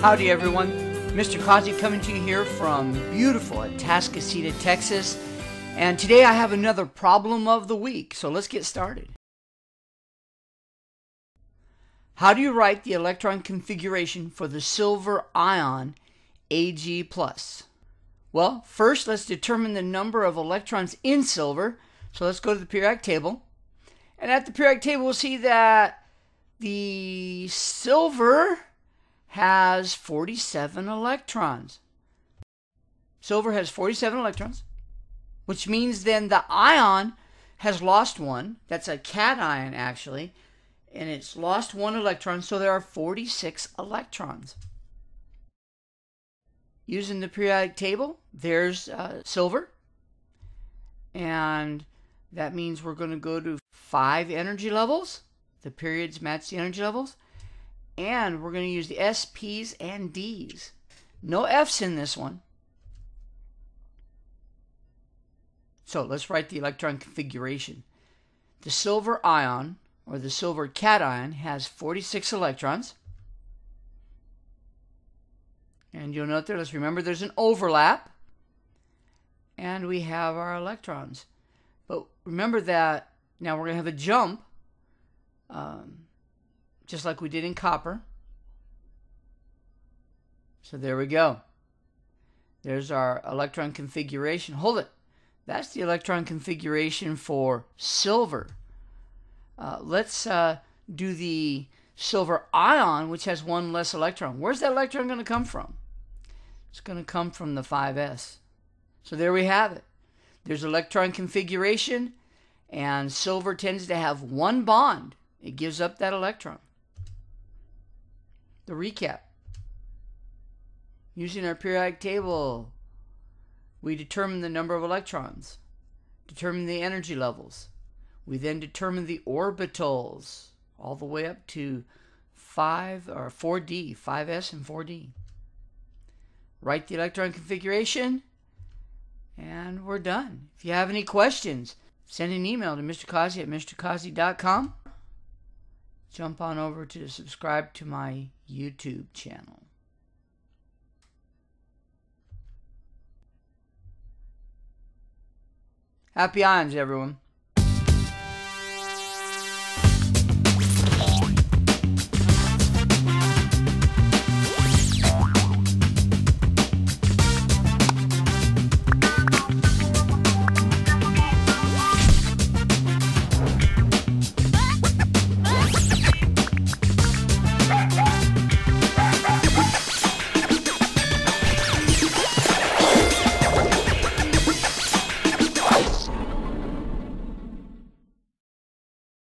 Howdy everyone, Mr. Causey coming to you here from beautiful Atascoceta, Texas, and today I have another problem of the week, so let's get started. How do you write the electron configuration for the silver ion Ag+? Well, first let's determine the number of electrons in silver, so let's go to the periodic table, and at the periodic table we'll see that the silver has 47 electrons. Silver has 47 electrons, which means then the ion has lost one. That's a cation actually, and it's lost one electron, so there are 46 electrons. Using the periodic table, there's silver, and that means we're going to go to 5 energy levels. The periods match the energy levels. And we're going to use the S, P's, and D's. No F's in this one. So let's write the electron configuration. The silver ion, or the silver cation, has 46 electrons. And you'll note there, let's remember there's an overlap. And we have our electrons. But remember that now we're going to have a jump. Just like we did in copper. So there we go. There's our electron configuration. Hold it. That's the electron configuration for silver. Let's do the silver ion, which has one less electron. Where's that electron going to come from? It's going to come from the 5s. So there we have it. There's electron configuration, and silver tends to have one bond. It gives up that electron. The recap. Using our periodic table, we determine the number of electrons, determine the energy levels. We then determine the orbitals all the way up to 4D, 5s and 4D. Write the electron configuration, and we're done. If you have any questions, send an email to Mr. Causey at mrcausey.com. Jump on over to subscribe to my YouTube channel. Happy ions, everyone.